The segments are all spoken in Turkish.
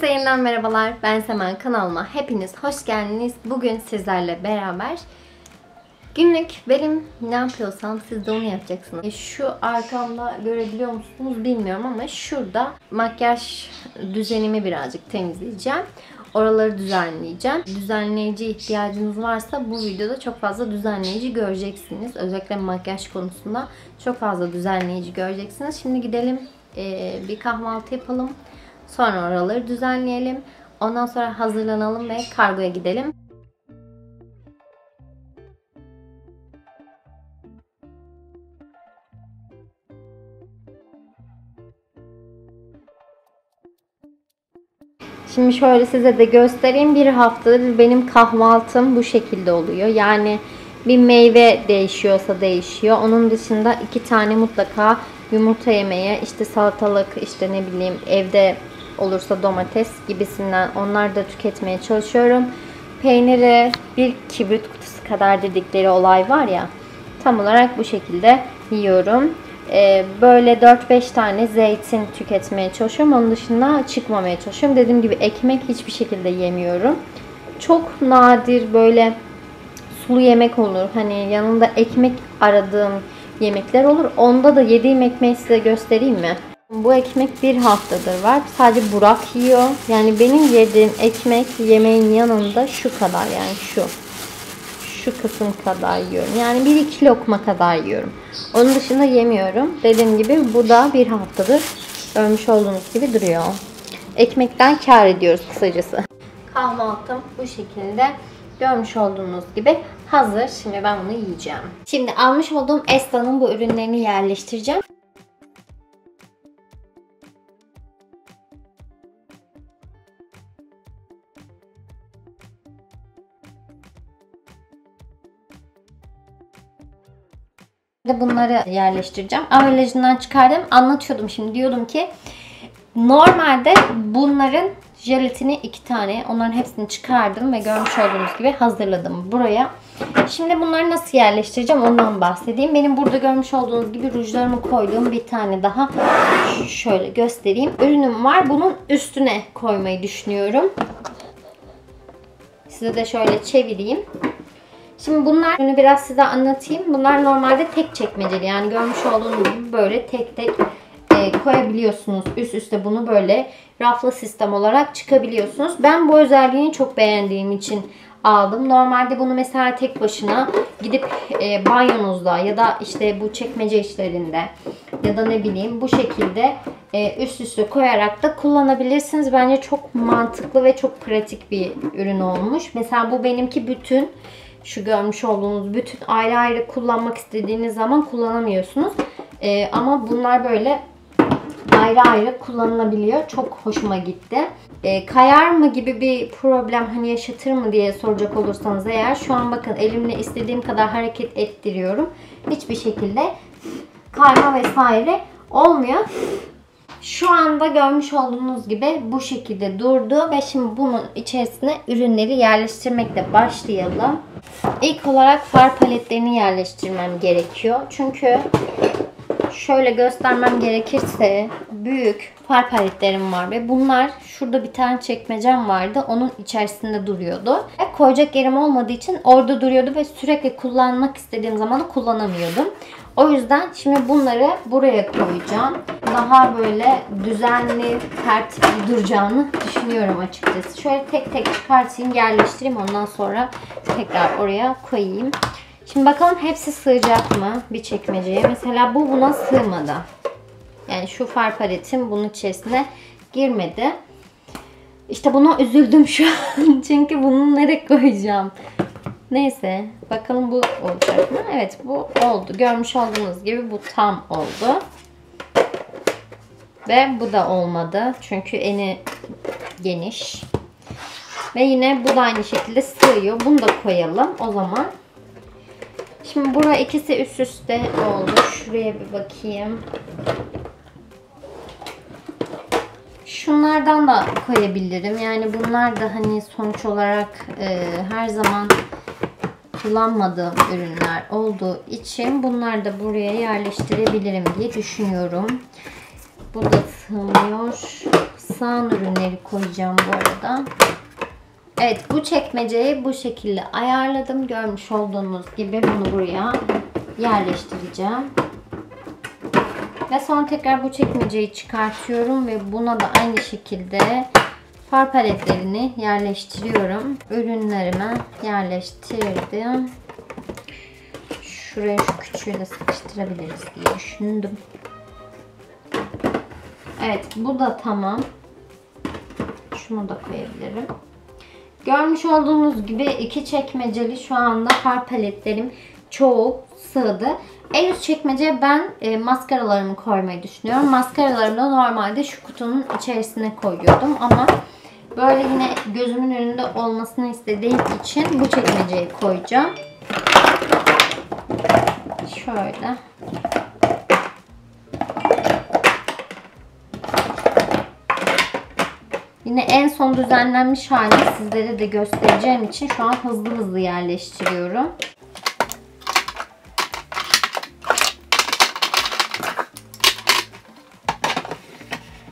Herkese yeniden merhabalar. Ben Sema, kanalıma hepiniz hoş geldiniz. Bugün sizlerle beraber günlük benim ne yapıyorsam siz de onu yapacaksınız. Şu arkamda görebiliyor musunuz bilmiyorum ama şurada makyaj düzenimi birazcık temizleyeceğim. Oraları düzenleyeceğim. Düzenleyici ihtiyacınız varsa bu videoda çok fazla düzenleyici göreceksiniz. Özellikle makyaj konusunda çok fazla düzenleyici göreceksiniz. Şimdi gidelim bir kahvaltı yapalım. Sonra oraları düzenleyelim. Ondan sonra hazırlanalım ve kargoya gidelim. Şimdi şöyle size de göstereyim. Bir haftadır benim kahvaltım bu şekilde oluyor. Yani bir meyve değişiyorsa değişiyor. Onun dışında 2 tane mutlaka yumurta yemeye, işte salatalık, işte ne bileyim evde olursa domates gibisinden onları da tüketmeye çalışıyorum. Peyniri bir kibrit kutusu kadar dedikleri olay var ya, tam olarak bu şekilde yiyorum. Böyle 4-5 tane zeytin tüketmeye çalışıyorum. Onun dışında çıkmamaya çalışıyorum. Dediğim gibi ekmek hiçbir şekilde yemiyorum. Çok nadir böyle sulu yemek olur. Hani yanında ekmek aradığım yemekler olur. Onda da yediğim ekmeği size göstereyim mi? Bu ekmek bir haftadır var. Sadece Burak yiyor. Yani benim yediğim ekmek yemeğin yanında şu kadar, yani şu kısım kadar yiyorum. Yani 1-2 lokma kadar yiyorum. Onun dışında yemiyorum. Dediğim gibi bu da bir haftadır görmüş olduğunuz gibi duruyor. Ekmekten kâr ediyoruz kısacası. Kahvaltım bu şekilde. Görmüş olduğunuz gibi hazır. Şimdi ben bunu yiyeceğim. Şimdi almış olduğum Esda'nın bu ürünlerini yerleştireceğim. Bunları yerleştireceğim. Ambalajından çıkardım. Anlatıyordum şimdi. Diyordum ki normalde bunların jelatini 2 tane. Onların hepsini çıkardım ve görmüş olduğunuz gibi hazırladım buraya. Şimdi bunları nasıl yerleştireceğim ondan bahsedeyim. Benim burada görmüş olduğunuz gibi rujlarımı koyduğum bir tane daha şöyle göstereyim. Ürünüm var. Bunun üstüne koymayı düşünüyorum. Size de şöyle çevireyim. Şimdi bunlar, bunu biraz size anlatayım. Bunlar normalde tek çekmeceli. Yani görmüş olduğunuz gibi böyle tek tek koyabiliyorsunuz. Üst üste bunu böyle raflı sistem olarak çıkabiliyorsunuz. Ben bu özelliğini çok beğendiğim için aldım. Normalde bunu mesela tek başına gidip banyonuzda ya da işte bu çekmece işlerinde ya da ne bileyim bu şekilde üst üste koyarak da kullanabilirsiniz. Bence çok mantıklı ve çok pratik bir ürün olmuş. Mesela bu benimki bütün. Şu görmüş olduğunuz bütün ayrı ayrı kullanmak istediğiniz zaman kullanamıyorsunuz. Ama bunlar böyle ayrı ayrı kullanılabiliyor. Çok hoşuma gitti. Kayar mı gibi bir problem hani yaşatır mı diye soracak olursanız eğer, şu an bakın elimle istediğim kadar hareket ettiriyorum. Hiçbir şekilde kayma vesaire olmuyor. Şu anda görmüş olduğunuz gibi bu şekilde durdu ve şimdi bunun içerisine ürünleri yerleştirmekle başlayalım. İlk olarak far paletlerini yerleştirmem gerekiyor. Çünkü şöyle göstermem gerekirse büyük far paletlerim var ve bunlar şurada bir tane çekmecem vardı. Onun içerisinde duruyordu. Ve koyacak yerim olmadığı için orada duruyordu ve sürekli kullanmak istediğim zaman kullanamıyordum. O yüzden şimdi bunları buraya koyacağım. Daha böyle düzenli, tertipli duracağını düşünüyorum açıkçası. Şöyle tek tek çıkartayım, yerleştireyim. Ondan sonra tekrar oraya koyayım. Şimdi bakalım hepsi sığacak mı bir çekmeceye. Mesela bu buna sığmadı. Yani şu far paletim bunun içerisine girmedi. İşte buna üzüldüm şu an. Çünkü bunu nereye koyacağım? Neyse. Bakalım bu olacak mı? Evet, bu oldu. Görmüş olduğunuz gibi bu tam oldu. Ve bu da olmadı. Çünkü eni geniş. Ve yine bu da aynı şekilde sığıyor. Bunu da koyalım o zaman. Şimdi buraya ikisi üst üste oldu. Şuraya bir bakayım. Şunlardan da koyabilirim. Yani bunlar da hani sonuç olarak her zaman kullanmadığım ürünler olduğu için bunları da buraya yerleştirebilirim diye düşünüyorum. Bu da sığmıyor. Sağan ürünleri koyacağım bu arada. Evet, bu çekmeceyi bu şekilde ayarladım. Görmüş olduğunuz gibi bunu buraya yerleştireceğim. Ve sonra tekrar bu çekmeceyi çıkartıyorum ve buna da aynı şekilde far paletlerini yerleştiriyorum. Ürünlerime yerleştirdim. Şuraya şu küçüğü de sıkıştırabiliriz diye düşündüm. Evet, bu da tamam. Şunu da koyabilirim. Görmüş olduğunuz gibi iki çekmeceli şu anda far paletlerim çoğu sığdı. En üst çekmeceye ben maskaralarımı koymayı düşünüyorum. Maskaralarımı da normalde şu kutunun içerisine koyuyordum ama böyle yine gözümün önünde olmasını istediğim için bu çekmeceyi koyacağım. Şöyle. Yine en son düzenlenmiş halini sizlere de göstereceğim için şu an hızlı hızlı yerleştiriyorum.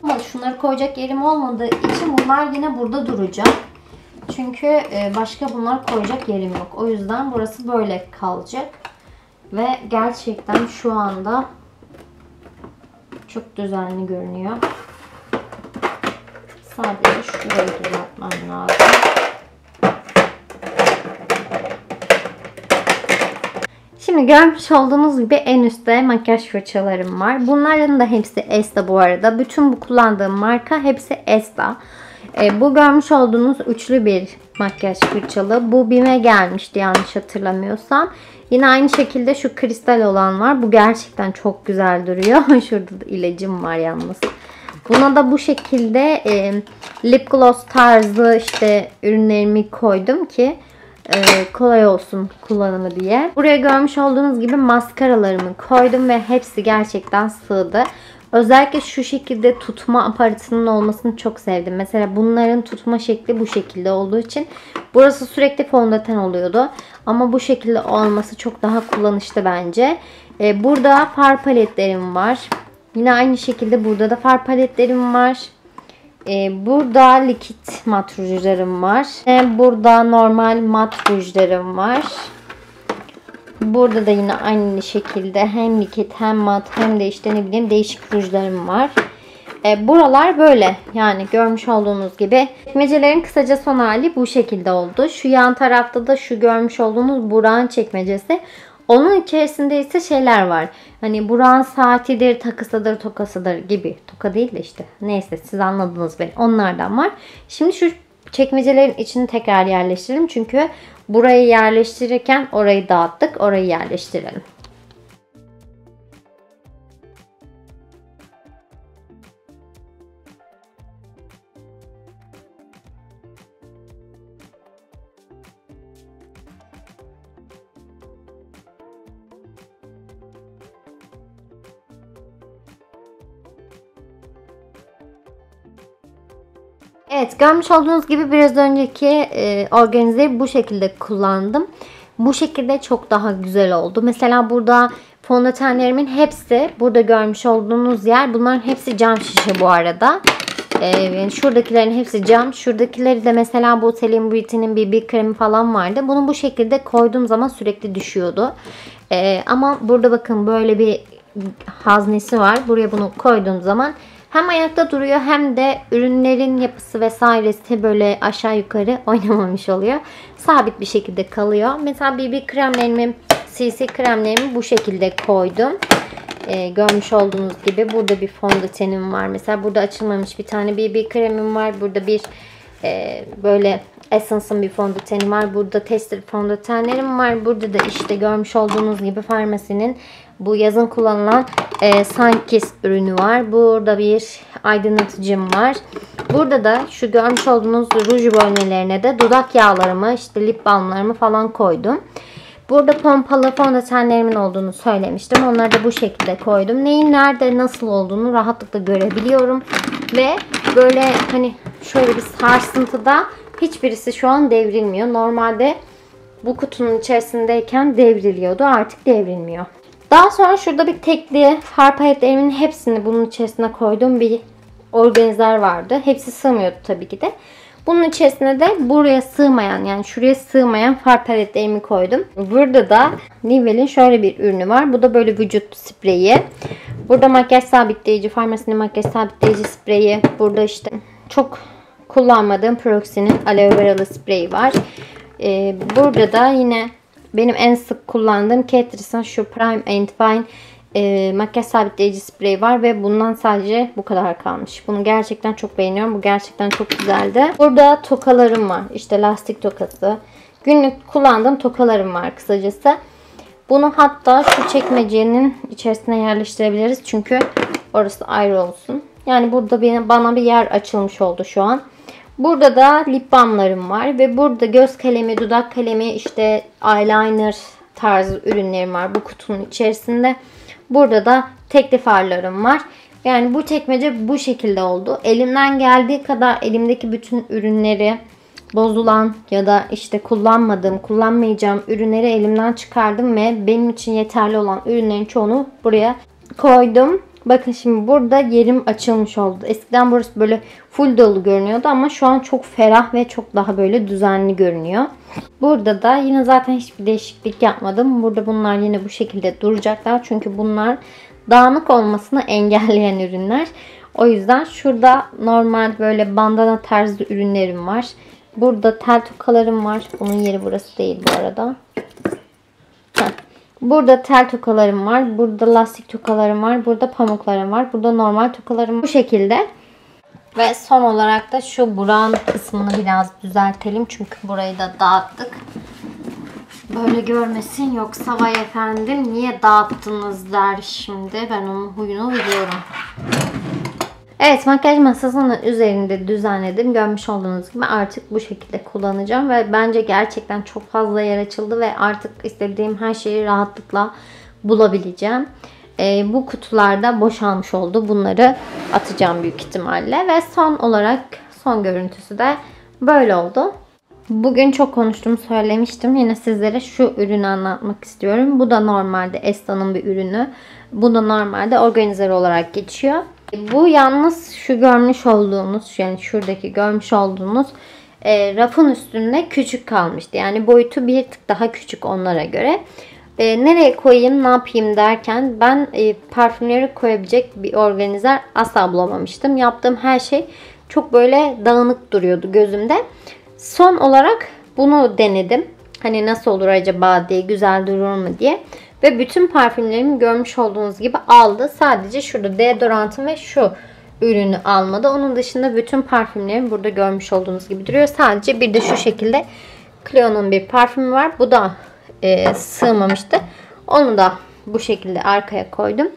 Ama şunları koyacak yerim olmadığı için bunlar yine burada duracak. Çünkü başka bunlar koyacak yerim yok. O yüzden burası böyle kalacak. Ve gerçekten şu anda çok düzenli görünüyor. Sadece şurayı düzeltmem lazım. Şimdi görmüş olduğunuz gibi en üstte makyaj fırçalarım var. Bunların da hepsi Esda bu arada. Bütün bu kullandığım marka hepsi Esda. Bu görmüş olduğunuz üçlü bir makyaj fırçalı. Bu BİM'e gelmişti yanlış hatırlamıyorsam. Yine aynı şekilde şu kristal olan var. Bu gerçekten çok güzel duruyor. Şurada da ilacım var yalnız. Buna da bu şekilde lip gloss tarzı işte ürünlerimi koydum ki kolay olsun kullanımı diye. Buraya görmüş olduğunuz gibi maskaralarımı koydum ve hepsi gerçekten sığdı. Özellikle şu şekilde tutma aparatının olmasını çok sevdim. Mesela bunların tutma şekli bu şekilde olduğu için burası sürekli fondöten oluyordu. Ama bu şekilde olması çok daha kullanışlı bence. Burada far paletlerim var. Yine aynı şekilde burada da far paletlerim var. Burada likit mat rujlarım var. Burada normal mat rujlarım var. Burada da yine aynı şekilde hem likit hem mat hem de işte ne bileyim değişik rujlarım var. Buralar böyle. Yani görmüş olduğunuz gibi. Çekmecelerin kısaca son hali bu şekilde oldu. Şu yan tarafta da şu görmüş olduğunuz Burak'ın çekmecesi. Onun içerisinde ise şeyler var. Hani Burak'ın saatidir, takısıdır, tokasıdır gibi. Toka değil de işte. Neyse siz anladınız beni. Onlardan var. Şimdi şu çekmecelerin içini tekrar yerleştirelim. Çünkü burayı yerleştirirken orayı dağıttık. Orayı yerleştirelim. Evet, görmüş olduğunuz gibi biraz önceki organizeyi bu şekilde kullandım. Bu şekilde çok daha güzel oldu. Mesela burada fondötenlerimin hepsi, burada görmüş olduğunuz yer, bunların hepsi cam şişe bu arada. Yani şuradakilerin hepsi cam. Şuradakileri de mesela bu Selin Beauty'nin BB kremi falan vardı. Bunu bu şekilde koyduğum zaman sürekli düşüyordu. Ama burada bakın böyle bir haznesi var. Buraya bunu koyduğum zaman hem ayakta duruyor hem de ürünlerin yapısı vesairesi böyle aşağı yukarı oynamamış oluyor. Sabit bir şekilde kalıyor. Mesela BB kremlerimi, CC kremlerimi bu şekilde koydum. Görmüş olduğunuz gibi burada bir fondötenim var. Mesela burada açılmamış bir tane BB kremim var. Burada bir böyle Essence'ın bir fondötenim var. Burada tester fondötenlerim var. Burada da işte görmüş olduğunuz gibi Farmasinin bu yazın kullanılan Sunkiss ürünü var. Burada bir aydınlatıcım var. Burada da şu görmüş olduğunuz ruj bölmelerine de dudak yağlarımı, işte lip balmlarımı falan koydum. Burada pompalı fondötenlerimin olduğunu söylemiştim. Onları da bu şekilde koydum. Neyin nerede nasıl olduğunu rahatlıkla görebiliyorum. Ve böyle hani şöyle bir sarsıntıda hiçbirisi şu an devrilmiyor. Normalde bu kutunun içerisindeyken devriliyordu. Artık devrilmiyor. Daha sonra şurada bir tekli far paletlerimin hepsini bunun içerisine koyduğum bir organizer vardı. Hepsi sığmıyordu tabii ki de. Bunun içerisine de buraya sığmayan, yani şuraya sığmayan far paletlerimi koydum. Burada da Nivelle'in şöyle bir ürünü var. Bu da böyle vücut spreyi. Burada makyaj sabitleyici, Farmasinin makyaj sabitleyici spreyi. Burada işte çok kullanmadığım Proxy'nin aloe veralı spreyi var. Burada da yine benim en sık kullandığım Catrice'in şu Prime and Fine makyaj sabitleyici spreyi var ve bundan sadece bu kadar kalmış. Bunu gerçekten çok beğeniyorum. Bu gerçekten çok güzeldi. Burada tokalarım var. İşte lastik tokası. Günlük kullandığım tokalarım var kısacası. Bunu hatta şu çekmecenin içerisine yerleştirebiliriz. Çünkü orası ayrı olsun. Yani burada bana bir yer açılmış oldu şu an. Burada da lip balmlarım var. Ve burada göz kalemi, dudak kalemi, işte eyeliner tarzı ürünlerim var. Bu kutunun içerisinde. Burada da tekli farlarım var. Yani bu çekmece bu şekilde oldu. Elimden geldiği kadar elimdeki bütün ürünleri, bozulan ya da işte kullanmadığım, kullanmayacağım ürünleri elimden çıkardım ve benim için yeterli olan ürünlerin çoğunu buraya koydum. Bakın şimdi burada yerim açılmış oldu. Eskiden burası böyle full dolu görünüyordu ama şu an çok ferah ve çok daha böyle düzenli görünüyor. Burada da yine zaten hiçbir değişiklik yapmadım. Burada bunlar yine bu şekilde duracaklar. Çünkü bunlar dağınık olmasını engelleyen ürünler. O yüzden şurada normal böyle bandana tarzı ürünlerim var. Burada tel tokalarım var. Bunun yeri burası değil bu arada. Burada tel tokalarım var. Burada lastik tokalarım var. Burada pamuklarım var. Burada normal tokalarım var. Bu şekilde. Ve son olarak da şu buranın kısmını biraz düzeltelim. Çünkü burayı da dağıttık. Böyle görmesin. Yoksa vay efendim niye dağıttınız der şimdi. Ben onun huyunu biliyorum. Evet, makyaj masasının üzerinde düzenledim. Görmüş olduğunuz gibi artık bu şekilde kullanacağım ve bence gerçekten çok fazla yer açıldı ve artık istediğim her şeyi rahatlıkla bulabileceğim. Bu kutularda boşalmış oldu. Bunları atacağım büyük ihtimalle ve son olarak son görüntüsü de böyle oldu. Bugün çok konuştum, söylemiştim. Yine sizlere şu ürünü anlatmak istiyorum. Bu da normalde Esda'nın bir ürünü. Bu da normalde organizer olarak geçiyor. Bu yalnız şu görmüş olduğunuz, yani şuradaki görmüş olduğunuz rafın üstünde küçük kalmıştı. Yani boyutu bir tık daha küçük onlara göre. Nereye koyayım, ne yapayım derken ben parfümleri koyabilecek bir organizer asla bulamamıştım. Yaptığım her şey çok böyle dağınık duruyordu gözümde. Son olarak bunu denedim. Hani nasıl olur acaba diye, güzel durur mu diye. Ve bütün parfümlerimi görmüş olduğunuz gibi aldı. Sadece şurada deodorantım ve şu ürünü almadı. Onun dışında bütün parfümlerim burada görmüş olduğunuz gibi duruyor. Sadece bir de şu şekilde Cleo'nun bir parfümü var. Bu da sığmamıştı. Onu da bu şekilde arkaya koydum.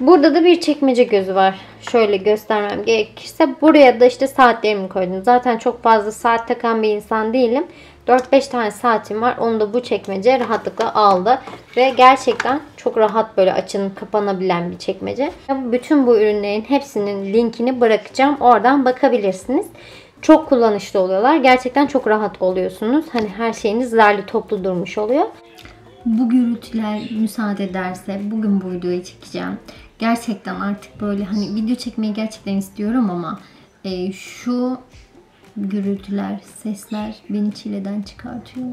Burada da bir çekmece gözü var. Şöyle göstermem gerekirse. Buraya da işte saatlerimi koydum. Zaten çok fazla saat takan bir insan değilim. 4-5 tane saatim var. Onu da bu çekmece rahatlıkla aldı. Ve gerçekten çok rahat böyle açılıp kapanabilen bir çekmece. Bütün bu ürünlerin hepsinin linkini bırakacağım. Oradan bakabilirsiniz. Çok kullanışlı oluyorlar. Gerçekten çok rahat oluyorsunuz. Hani her şeyiniz derli toplu durmuş oluyor. Bu gürültüler müsaade ederse bugün bu videoyu çekeceğim. Gerçekten artık böyle hani video çekmeyi gerçekten istiyorum ama şu gürültüler, sesler beni çileden çıkartıyor.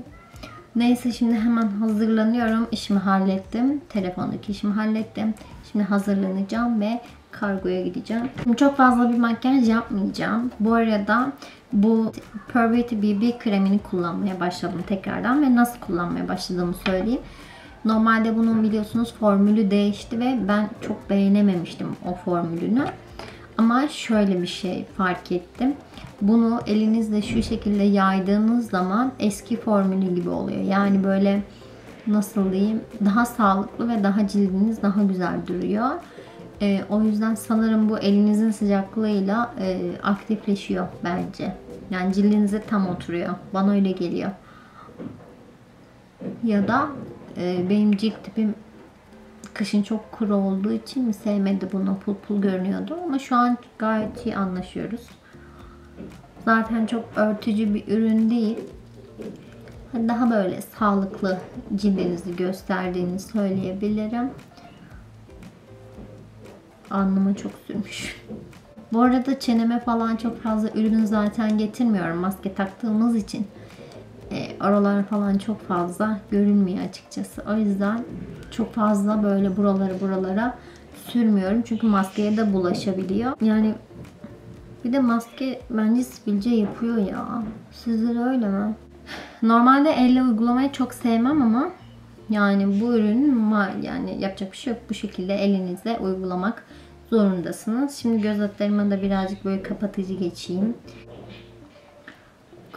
Neyse, şimdi hemen hazırlanıyorum. İşimi hallettim. Telefondaki işimi hallettim. Şimdi hazırlanacağım ve kargoya gideceğim. Çok fazla bir makyaj yapmayacağım. Bu arada bu Purvi BB kremini kullanmaya başladım tekrardan ve nasıl kullanmaya başladığımı söyleyeyim. Normalde bunun biliyorsunuz formülü değişti ve ben çok beğenememiştim o formülünü. Ama şöyle bir şey fark ettim. Bunu elinizle şu şekilde yaydığınız zaman eski formülü gibi oluyor. Yani böyle nasıl diyeyim, daha sağlıklı ve daha cildiniz daha güzel duruyor. O yüzden sanırım bu elinizin sıcaklığıyla aktifleşiyor bence. Yani cildinize tam oturuyor. Bana öyle geliyor. Ya da benim cilt tipim kışın çok kuru olduğu için mi sevmedi bunu, pul pul görünüyordu. Ama şu an gayet iyi anlaşıyoruz. Zaten çok örtücü bir ürün değil. Daha böyle sağlıklı cildinizi gösterdiğini söyleyebilirim. Alnıma çok sürmüş. Bu arada çeneme falan çok fazla ürün zaten getirmiyorum maske taktığımız için. Oralar falan çok fazla görünmüyor açıkçası. O yüzden çok fazla böyle buralara sürmüyorum. Çünkü maskeye de bulaşabiliyor. Yani bir de maske bence sivilce yapıyor ya. Sizde de öyle mi? Normalde elle uygulamayı çok sevmem ama yani bu ürünün yani yapacak bir şey yok. Bu şekilde elinizle uygulamak zorundasınız. Şimdi göz altlarıma da birazcık böyle kapatıcı geçeyim.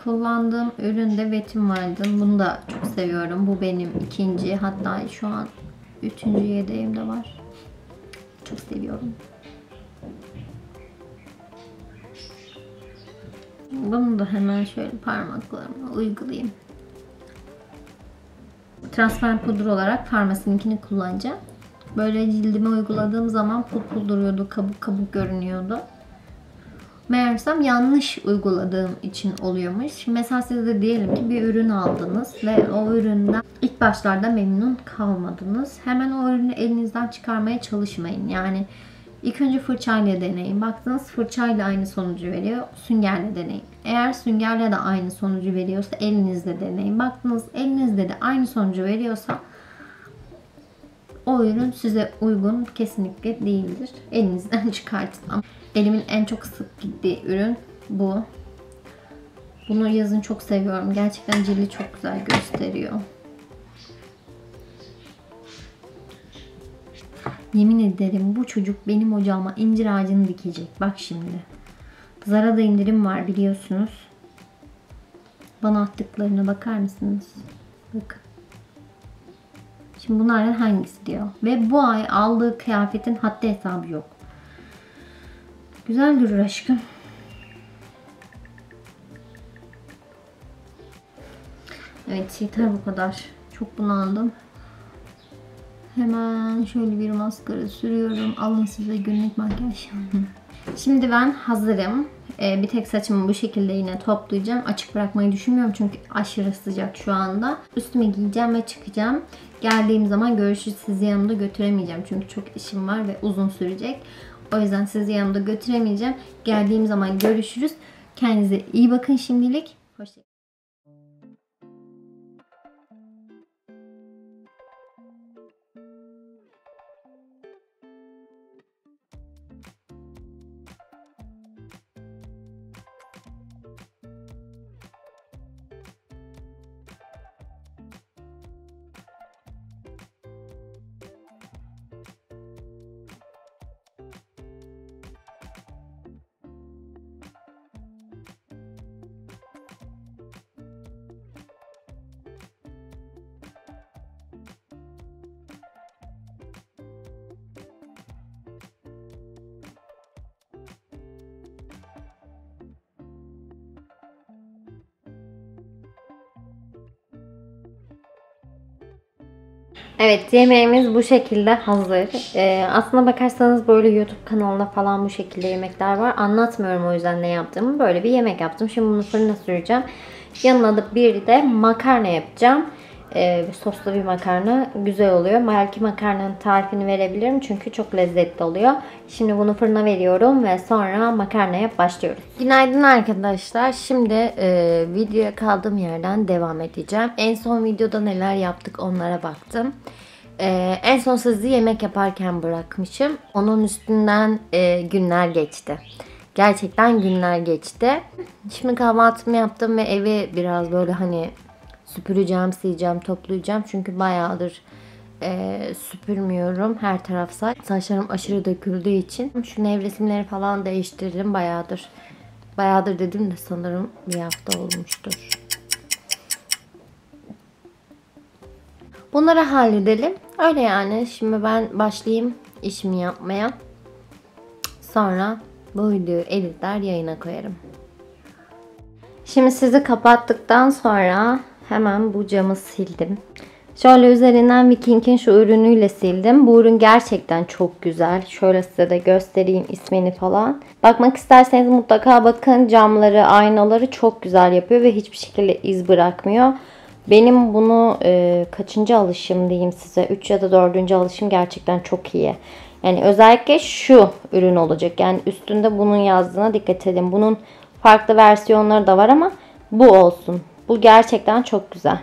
Kullandığım üründe Betim vardı. Bunu da çok seviyorum. Bu benim ikinci. Hatta şu an üçüncü yedeğim de var. Çok seviyorum. Bunu da hemen şöyle parmaklarımla uygulayayım. Transfer pudra olarak Farmasininkini kullanacağım. Böyle cildime uyguladığım zaman pul pul duruyordu, kabuk kabuk görünüyordu. Meğersem yanlış uyguladığım için oluyormuş. Şimdi mesela siz de diyelim ki bir ürün aldınız ve o üründen ilk başlarda memnun kalmadınız. Hemen o ürünü elinizden çıkarmaya çalışmayın. Yani ilk önce fırçayla deneyin. Baktınız fırçayla aynı sonucu veriyor. Süngerle deneyin. Eğer süngerle de aynı sonucu veriyorsa elinizle deneyin. Baktınız elinizle de aynı sonucu veriyorsa o ürün size uygun kesinlikle değildir. Elinizden çıkartın. Elimin en çok sık gittiği ürün bu. Bunu yazın çok seviyorum. Gerçekten cildi çok güzel gösteriyor. Yemin ederim bu çocuk benim ocağıma incir ağacını dikecek. Bak şimdi. Zara'da indirim var biliyorsunuz. Bana attıklarına bakar mısınız? Bakın. Şimdi bunlardan hangisi diyor. Ve bu ay aldığı kıyafetin haddi hesabı yok. Güzel durur aşkım. Evet yeter bu kadar. Çok bunaldım. Hemen şöyle bir maskara sürüyorum. Alın size günlük makyaj. Şimdi ben hazırım. Bir tek saçımı bu şekilde yine toplayacağım. Açık bırakmayı düşünmüyorum çünkü aşırı sıcak şu anda. Üstüme giyeceğim ve çıkacağım. Geldiğim zaman görüşürüz. Sizi yanımda götüremeyeceğim. Çünkü çok işim var ve uzun sürecek. O yüzden sizi yanımda götüremeyeceğim. Geldiğim zaman görüşürüz. Kendinize iyi bakın şimdilik. Hoşçakalın. Evet yemeğimiz bu şekilde hazır. Aslına bakarsanız böyle YouTube kanalında falan bu şekilde yemekler var. Anlatmıyorum o yüzden ne yaptığımı. Böyle bir yemek yaptım. Şimdi bunu fırına süreceğim. Yanına da bir de makarna yapacağım. Soslu bir makarna güzel oluyor. Belki makarnanın tarifini verebilirim çünkü çok lezzetli oluyor. Şimdi bunu fırına veriyorum ve sonra makarnaya başlıyoruz. Günaydın arkadaşlar. Şimdi videoya kaldığım yerden devam edeceğim. En son videoda neler yaptık onlara baktım. En son sizi yemek yaparken bırakmışım. Onun üstünden günler geçti. Gerçekten günler geçti. Şimdi kahvaltımı yaptım ve evi biraz böyle hani süpüreceğim, sileceğim, toplayacağım. Çünkü bayağıdır süpürmüyorum. Her taraf saç. Saçlarım aşırı döküldüğü için. Şu nevresimleri falan değiştirdim bayağıdır. Bayağıdır dedim de sanırım bir hafta olmuştur. Bunları halledelim. Öyle yani. Şimdi ben başlayayım işimi yapmaya. Sonra bu videoyu editler yayına koyarım. Şimdi sizi kapattıktan sonra hemen bu camı sildim. Şöyle üzerinden Viking'in şu ürünüyle sildim. Bu ürün gerçekten çok güzel. Şöyle size de göstereyim ismini falan. Bakmak isterseniz mutlaka bakın. Camları, aynaları çok güzel yapıyor ve hiçbir şekilde iz bırakmıyor. Benim bunu kaçıncı alışım diyeyim size. 3 ya da 4. alışım gerçekten çok iyi. Yani özellikle şu ürün olacak. Yani üstünde bunun yazdığına dikkat edin. Bunun farklı versiyonları da var ama bu olsun. Bu gerçekten çok güzel.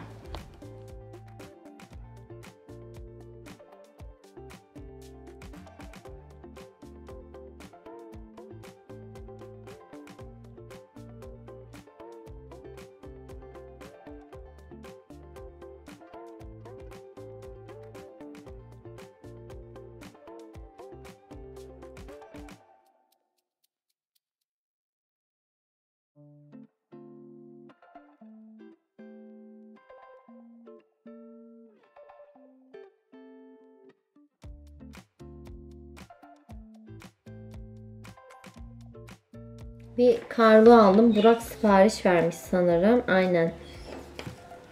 Bir karlı aldım. Burak sipariş vermiş sanırım. Aynen.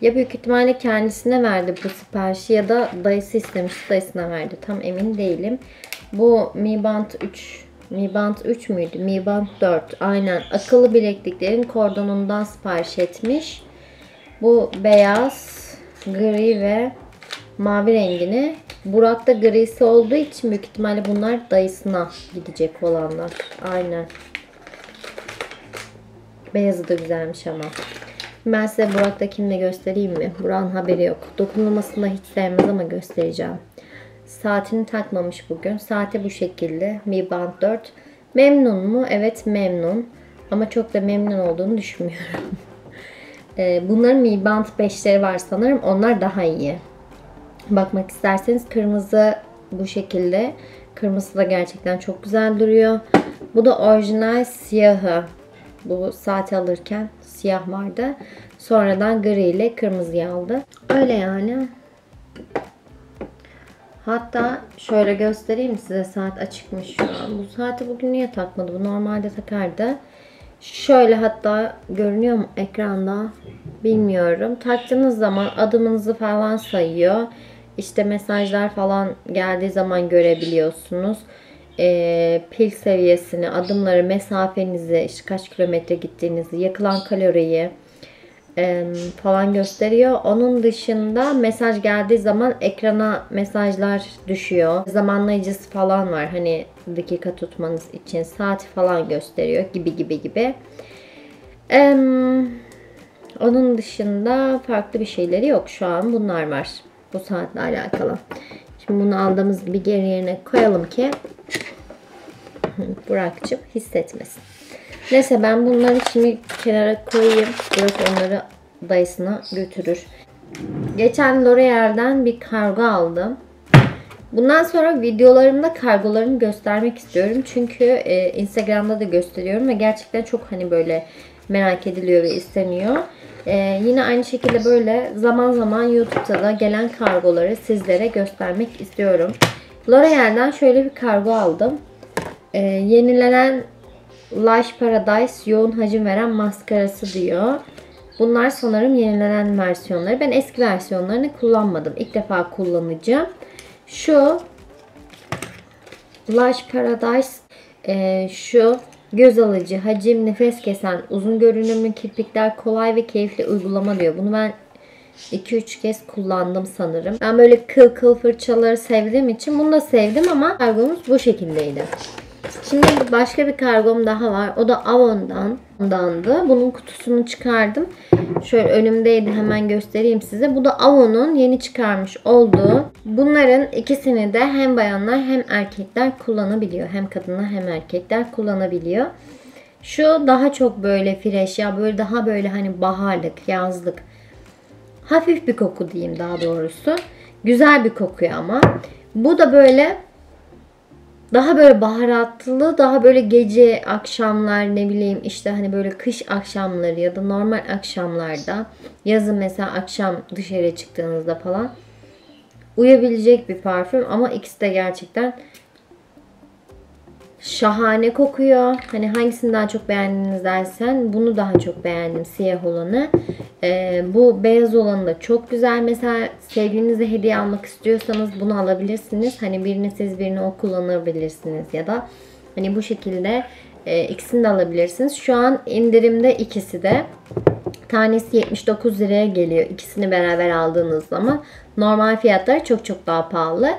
Ya büyük ihtimalle kendisine verdi bu siparişi ya da dayısı istemiş, dayısına verdi. Tam emin değilim. Bu Mi Band 3. Mi Band 3 müydü? Mi Band 4. Aynen. Akıllı bilekliklerin kordonundan sipariş etmiş. Bu beyaz, gri ve mavi rengini. Burak da grisi olduğu için büyük ihtimalle bunlar dayısına gidecek olanlar. Aynen. Beyazı da güzelmiş ama. Ben size Burak'takini de göstereyim mi? Burak'ın haberi yok. Dokunulmasını da hiç sevmez ama göstereceğim. Saatini takmamış bugün. Saati bu şekilde. Mi Band 4. Memnun mu? Evet memnun. Ama çok da memnun olduğunu düşünmüyorum. Bunların Mi Band 5'leri var sanırım. Onlar daha iyi. Bakmak isterseniz kırmızı bu şekilde. Kırmızı da gerçekten çok güzel duruyor. Bu da orijinal siyahı. Bu saati alırken siyah vardı. Sonradan gri ile kırmızıyı aldı. Öyle yani. Hatta şöyle göstereyim size, saat açıkmış şu an. Bu saati bugün niye takmadı? Bu normalde takardı. Şöyle hatta görünüyor mu ekranda? Bilmiyorum. Taktığınız zaman adımınızı falan sayıyor. İşte mesajlar falan geldiği zaman görebiliyorsunuz. Pil seviyesini, adımları, mesafenizi, işte kaç kilometre gittiğinizi, yakılan kaloriyi falan gösteriyor. Onun dışında mesaj geldiği zaman ekrana mesajlar düşüyor. Zamanlayıcısı falan var. Hani dakika tutmanız için saati falan gösteriyor gibi. Onun dışında farklı bir şeyleri yok. Şu an bunlar var. Bu saatle alakalı. Şimdi bunu aldığımız gibi geri yerine koyalım ki Burak'cığım hissetmesin. Neyse ben bunları şimdi kenara koyayım. Burak onları dayısına götürür. Geçen L'Oreal'den bir kargo aldım. Bundan sonra videolarımda kargolarımı göstermek istiyorum. Çünkü Instagram'da da gösteriyorum ve gerçekten çok hani böyle merak ediliyor ve isteniyor. Yine aynı şekilde böyle zaman zaman YouTube'da da gelen kargoları sizlere göstermek istiyorum. L'Oreal'den şöyle bir kargo aldım. Yenilenen Lash Paradise yoğun hacim veren maskarası diyor. Bunlar sanırım yenilenen versiyonları. Ben eski versiyonlarını kullanmadım. İlk defa kullanacağım. Şu Lash Paradise şu göz alıcı, hacim, nefes kesen, uzun görünümlü kirpikler, kolay ve keyifli uygulama diyor. Bunu ben 2-3 kez kullandım sanırım. Ben böyle kıl fırçaları sevdiğim için bunu da sevdim ama kargomuz bu şekildeydi. Şimdi başka bir kargom daha var. O da Avon'dandı. Bunun kutusunu çıkardım. Şöyle önümdeydi, hemen göstereyim size. Bu da Avon'un yeni çıkarmış olduğu. Bunların ikisini de hem bayanlar hem erkekler kullanabiliyor. Hem kadınlar hem erkekler kullanabiliyor. Şu daha çok böyle fresh ya, böyle daha böyle hani baharlık, yazlık. Hafif bir koku diyeyim daha doğrusu. Güzel bir kokuyor ama. Bu da böyle daha böyle baharatlı, daha böyle gece akşamlar, ne bileyim işte hani böyle kış akşamları ya da normal akşamlarda, yazın mesela akşam dışarıya çıktığınızda falan uyabilecek bir parfüm ama ikisi de gerçekten şahane kokuyor. Hani hangisini daha çok beğendiniz dersen, bunu daha çok beğendim, siyah olanı. Bu beyaz olanı da çok güzel. Mesela sevgilinize hediye almak istiyorsanız bunu alabilirsiniz. Hani birini siz, birini o kullanabilirsiniz ya da hani bu şekilde ikisini de alabilirsiniz. Şu an indirimde ikisi de. Tanesi 79 liraya geliyor ikisini beraber aldığınız zaman. Normal fiyatları çok çok daha pahalı.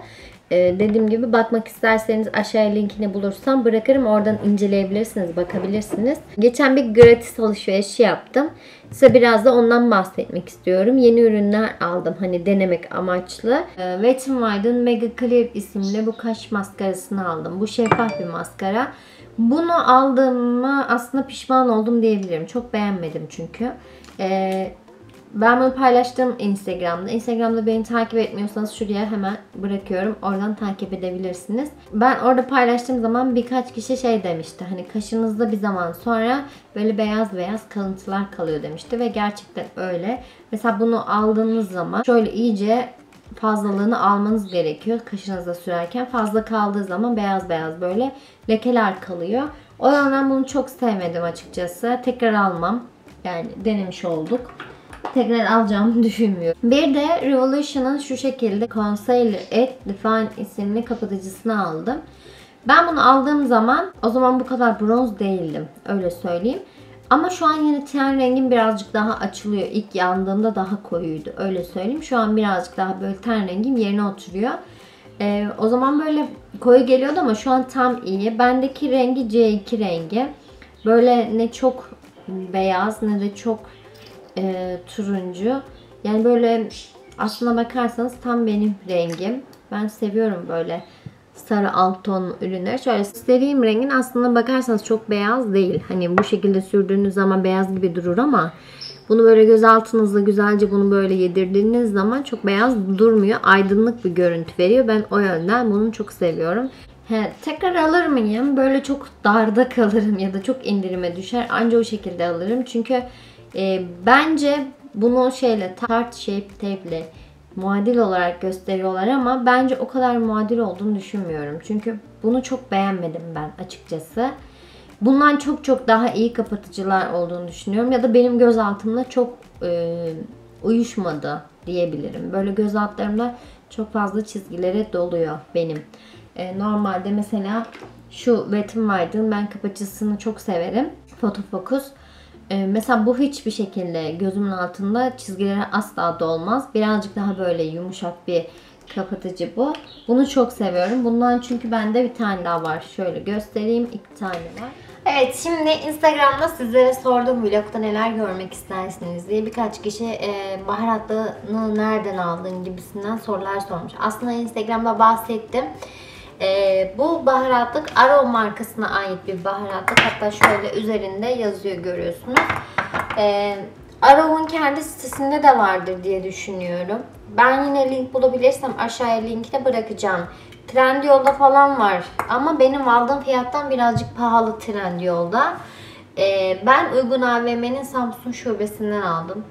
Dediğim gibi bakmak isterseniz aşağıya linkini bulursam bırakırım. Oradan inceleyebilirsiniz, bakabilirsiniz. Geçen bir gratis alışverişi yaptım. Size biraz da ondan bahsetmek istiyorum. Yeni ürünler aldım. Hani denemek amaçlı. Wet n Wild'ın Mega Clear isimli bu kaş maskarasını aldım. Bu şeffaf bir maskara. Bunu aldığıma aslında pişman oldum diyebilirim. Çok beğenmedim çünkü. Ben bunu paylaştım Instagram'da. Instagram'da beni takip etmiyorsanız şuraya hemen bırakıyorum. Oradan takip edebilirsiniz. Ben orada paylaştığım zaman birkaç kişi şey demişti. Hani kaşınızda bir zaman sonra böyle beyaz beyaz kalıntılar kalıyor demişti. Ve gerçekten öyle. Mesela bunu aldığınız zaman şöyle iyice fazlalığını almanız gerekiyor kaşınızda sürerken. Fazla kaldığı zaman beyaz beyaz böyle lekeler kalıyor. O yüzden bunu çok sevmedim açıkçası. Tekrar almam. Yani denemiş olduk. Tekrar alacağımı düşünmüyorum. Bir de Revolution'ın şu şekilde Concealer at Define isimli kapatıcısını aldım. Ben bunu aldığım zaman o zaman bu kadar bronz değildim. Öyle söyleyeyim. Ama şu an yine ten rengim birazcık daha açılıyor. İlk yandığımda daha koyuydu. Öyle söyleyeyim. Şu an birazcık daha böyle ten rengim yerine oturuyor. O zaman böyle koyu geliyordu ama şu an tam iyi. Bendeki rengi C2 rengi. Böyle ne çok beyaz ne de çok turuncu. Yani böyle aslına bakarsanız tam benim rengim. Ben seviyorum böyle sarı alt ton ürünleri. Şöyle istediğim rengin aslına bakarsanız çok beyaz değil. Hani bu şekilde sürdüğünüz zaman beyaz gibi durur ama bunu böyle göz altınızla güzelce bunu böyle yedirdiğiniz zaman çok beyaz durmuyor. Aydınlık bir görüntü veriyor. Ben o yönden bunu çok seviyorum. Tekrar alır mıyım? Böyle çok darda kalırım ya da çok indirime düşer. Anca o şekilde alırım. Çünkü bence bunu şeyle tart shape tape'le muadil olarak gösteriyorlar ama bence o kadar muadil olduğunu düşünmüyorum. Çünkü bunu çok beğenmedim ben açıkçası. Bundan çok çok daha iyi kapatıcılar olduğunu düşünüyorum. Ya da benim göz altımla çok uyuşmadı diyebilirim. Böyle göz altlarımda çok fazla çizgilere doluyor benim. Normalde mesela şu Betim vardı. Ben kapatıcısını çok severim. Foto Focus. Mesela bu hiçbir şekilde gözümün altında çizgilere asla dolmaz. Birazcık daha böyle yumuşak bir kapatıcı bu. Bunu çok seviyorum. Bundan çünkü bende bir tane daha var. Şöyle göstereyim. 2 tane var. Evet, şimdi Instagram'da sizlere sordum vlogda neler görmek istersiniz diye. Birkaç kişi baharatını nereden aldın gibisinden sorular sormuş. Aslında Instagram'da bahsettim. Bu baharatlık ARO markasına ait bir baharatlık. Hatta şöyle üzerinde yazıyor, görüyorsunuz. ARO'nun kendi sitesinde de vardır diye düşünüyorum. Ben yine link bulabilirsem aşağıya linki de bırakacağım. Trendyol'da falan var ama benim aldığım fiyattan birazcık pahalı Trendyol'da. Ben Uygun AVM'nin Samsun şubesinden aldım.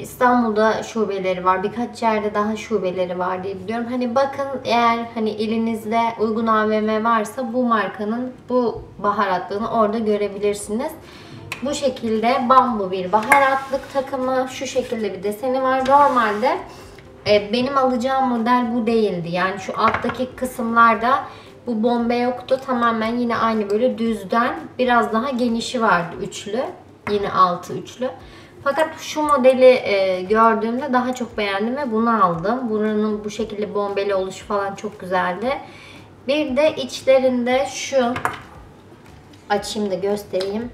İstanbul'da şubeleri var. Birkaç yerde daha şubeleri var diye biliyorum. Hani bakın, eğer hani elinizde Uygun AVM varsa bu markanın bu baharatlığını orada görebilirsiniz. Bu şekilde bambu bir baharatlık takımı. Şu şekilde bir deseni var. Normalde benim alacağım model bu değildi. Yani şu alttaki kısımlarda bu bombe yoktu. Tamamen yine aynı böyle düzden biraz daha genişi vardı. Üçlü. Yine altı üçlü. Fakat şu modeli gördüğümde daha çok beğendim ve bunu aldım. Bunun bu şekilde bombeli oluşu falan çok güzeldi. Bir de içlerinde şu, açayım da göstereyim.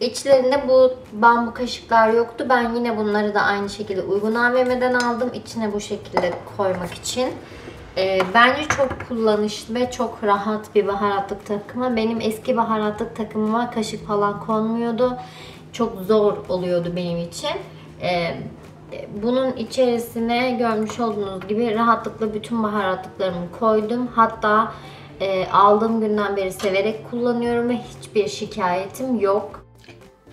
İçlerinde bu bambu kaşıklar yoktu. Ben yine bunları da aynı şekilde Uygun AVM'den aldım. İçine bu şekilde koymak için. Bence çok kullanışlı ve çok rahat bir baharatlık takımı. Benim eski baharatlık takımıma kaşık falan konmuyordu. Çok zor oluyordu benim için. Bunun içerisine görmüş olduğunuz gibi rahatlıkla bütün baharatlıklarımı koydum. Hatta aldığım günden beri severek kullanıyorum ve hiçbir şikayetim yok.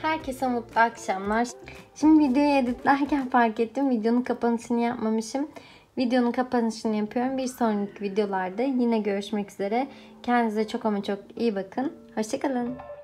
Herkese mutlu akşamlar. Şimdi videoyu editlerken fark ettim. Videonun kapanışını yapmamışım. Videonun kapanışını yapıyorum. Bir sonraki videolarda yine görüşmek üzere. Kendinize çok ama çok iyi bakın. Hoşçakalın.